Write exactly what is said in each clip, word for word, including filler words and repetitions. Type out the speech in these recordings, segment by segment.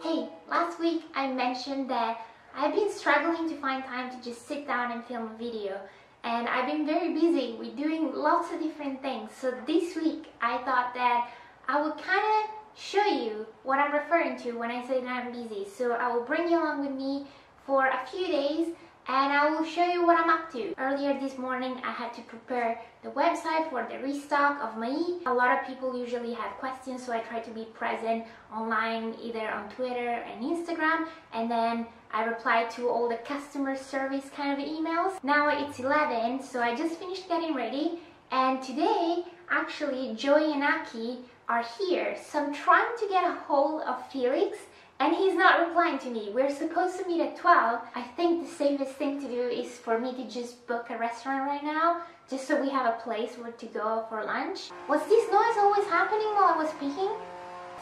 Hey, last week I mentioned that I've been struggling to find time to just sit down and film a video, and I've been very busy with doing lots of different things. So this week I thought that I would kind of show you what I'm referring to when I say that I'm busy. So I will bring you along with me for a few days and I will show you what I'm up to. Earlier this morning I had to prepare the website for the restock of Mae. A lot of people usually have questions, so I try to be present online, either on Twitter and Instagram, and then I reply to all the customer service kind of emails. Now it's eleven, so I just finished getting ready, and today actually Joey and Aki are here, so I'm trying to get a hold of Felix and he's not replying to me. We're supposed to meet at twelve. I think the safest thing to do is for me to just book a restaurant right now, just so we have a place where to go for lunch. Was this noise always happening while I was speaking?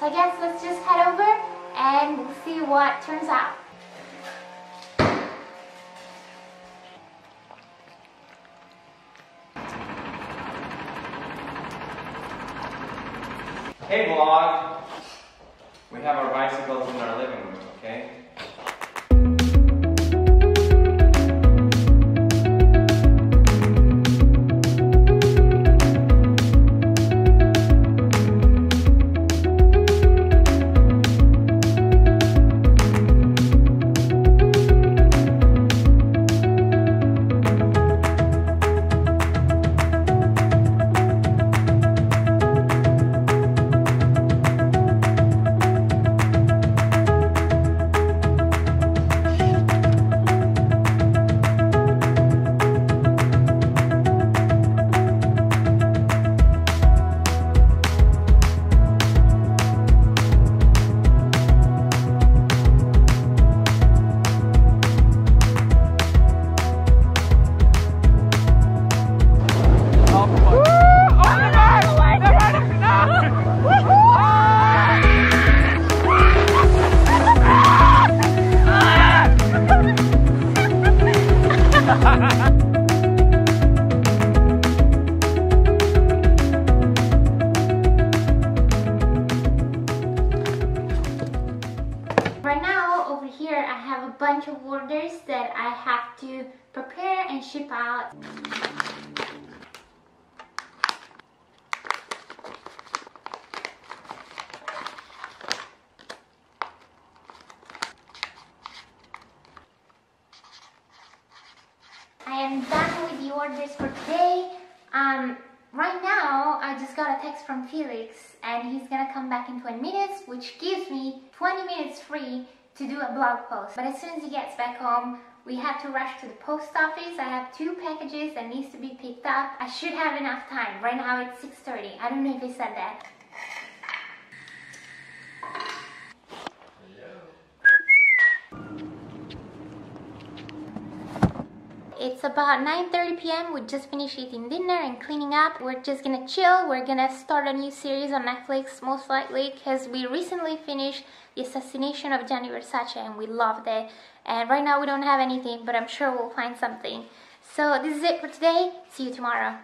So I guess let's just head over and we'll see what turns out. Hey vlog, we have our bicycles in our living room, okay? Of orders that I have to prepare and ship out. I am done with the orders for today. Um, right now I just got a text from Felix and he's gonna come back in twenty minutes, which gives me twenty minutes free to do a blog post. But as soon as he gets back home, we have to rush to the post office. I have two packages that needs to be picked up. I should have enough time. Right now it's six thirty. I don't know if he said that. It's about nine thirty p m We just finished eating dinner and cleaning up. We're just gonna chill. We're gonna start a new series on Netflix, most likely, because we recently finished The Assassination of Gianni Versace and we loved it. And right now we don't have anything, but I'm sure we'll find something. So this is it for today. See you tomorrow.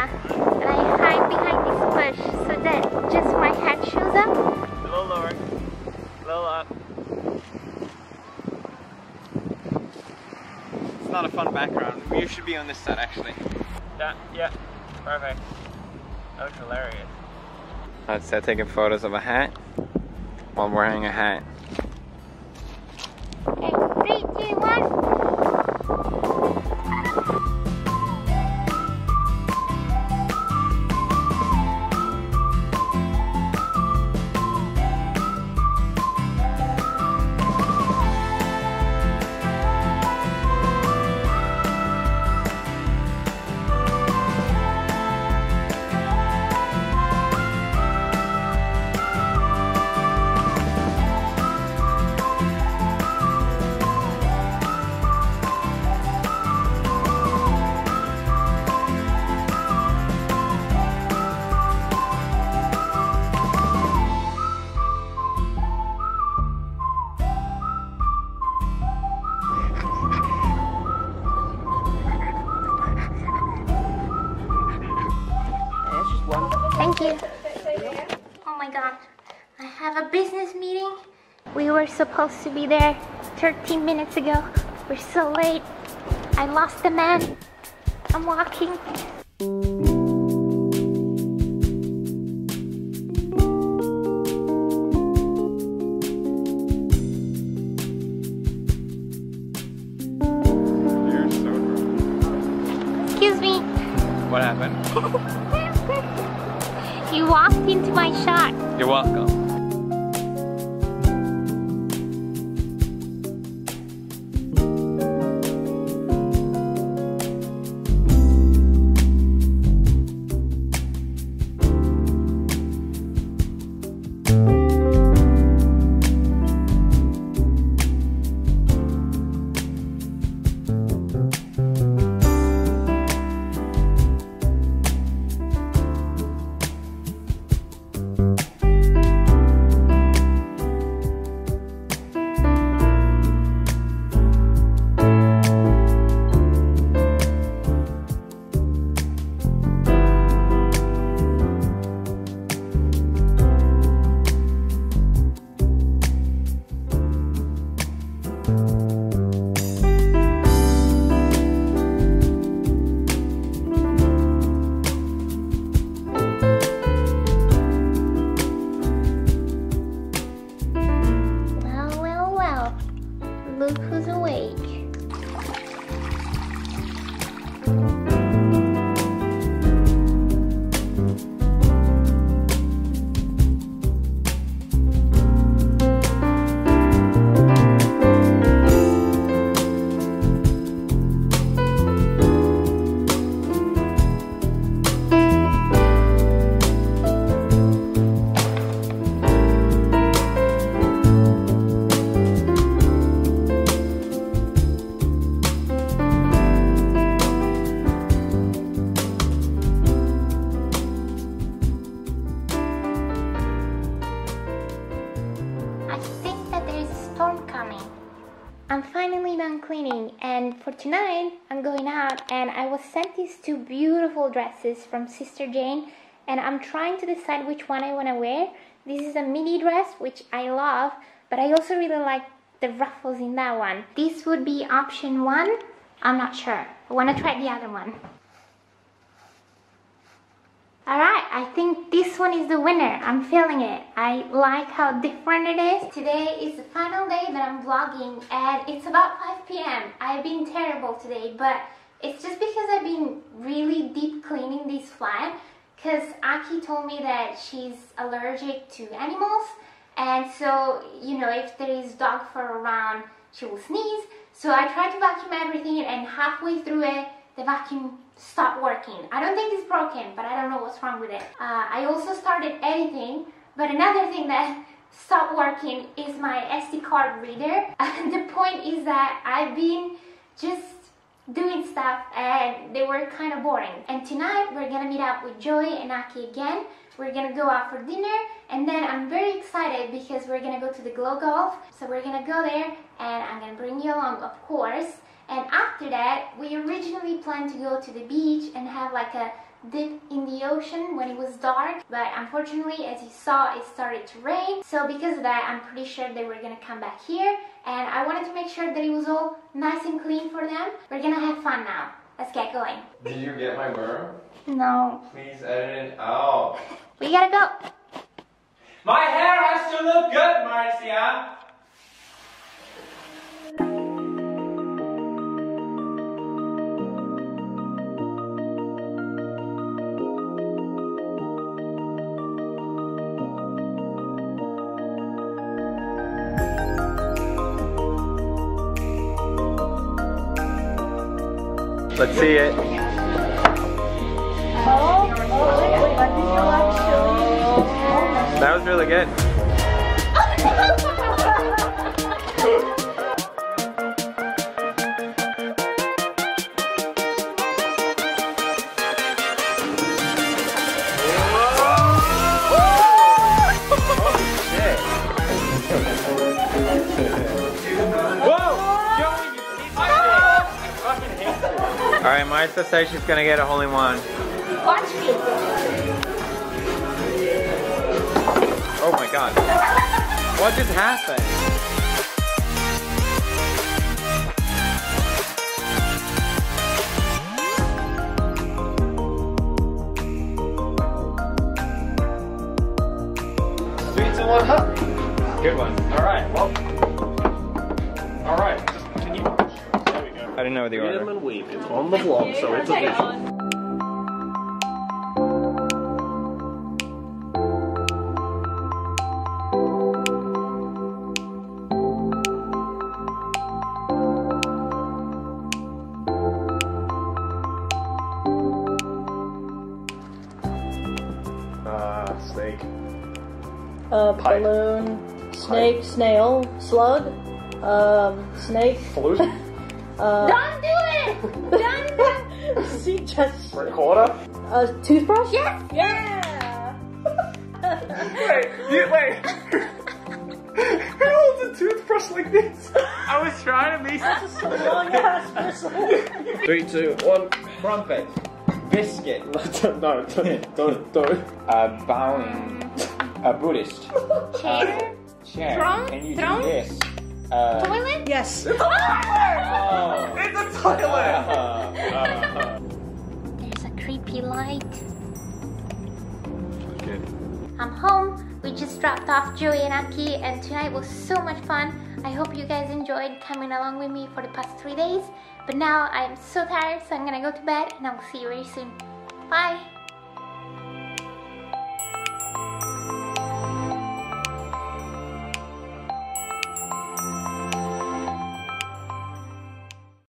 And I hide behind this bush so that just my head shows up. A little lower, a little up. It's not a fun background. You should be on this side actually. Yeah, yeah, perfect. That looks hilarious. I'd start taking photos of a hat while I'm wearing a hat. Okay, three, two, one. my god, I have a business meeting. We were supposed to be there thirteen minutes ago. We're so late. I lost the man. I'm walking. You're so drunk. Excuse me. What happened? You walked into my shot. You're welcome. I'm finally done cleaning, and for tonight I'm going out, and I was sent these two beautiful dresses from Sister Jane, and I'm trying to decide which one I want to wear. This is a midi dress, which I love, but I also really like the ruffles in that one. This would be option one. I'm not sure. I want to try the other one. Alright, I think this one is the winner. I'm feeling it. I like how different it is. Today is the final day that I'm vlogging, and it's about five p m I've been terrible today, but it's just because I've been really deep cleaning this flat, because Aki told me that she's allergic to animals, and so, you know, if there is dog fur around, she will sneeze. So I tried to vacuum everything, and halfway through it, the vacuum stopped working. I don't think it's broken, but I don't know what's wrong with it. Uh, I also started editing, but another thing that stopped working is my S D card reader. And the point is that I've been just doing stuff and they were kind of boring. And tonight we're gonna meet up with Joey and Aki again. We're gonna go out for dinner, and then I'm very excited because we're gonna go to the Glow Golf. So we're gonna go there, and I'm gonna bring you along, of course. And after that, we originally planned to go to the beach and have like a dip in the ocean when it was dark. But unfortunately, as you saw, it started to rain. So because of that, I'm pretty sure they were gonna come back here. And I wanted to make sure that it was all nice and clean for them. We're gonna have fun now. Let's get going. Did you get my worm? No. Please edit it out. We gotta go. My hair has to look good, Marcia. Let's see it. That was really good. Alright, Marcia says she's gonna get a hole in one. Watch me! Oh my god. What just happened? Three, two, one, up. Good one. Alright, well. Alright, just continue. There we go. I didn't know the order. Freedom and weep. It's on the vlog, so it's official. Uh, balloon, snake, snail, slug, um, snake. Flute? uh, Don't do it! Don't do it! See, just... Recorder? Uh, toothbrush? Yes! Yeah! Wait, you, wait. Who holds a toothbrush like this? I was trying to make such a long ass whistle. Three, two, one. Crumpet. Biscuit. No, don't, don't, don't. Uh, bowing. A Buddhist. Chair. Uh, chair. Throne. Can you Throne? Do this? Uh, toilet? Yes. It's a toilet! It's a toilet! Uh, uh, uh. There's a creepy light. Okay. I'm home. We just dropped off Joey and Aki, and tonight was so much fun. I hope you guys enjoyed coming along with me for the past three days. But now I'm so tired, so I'm gonna go to bed, and I'll see you very soon. Bye!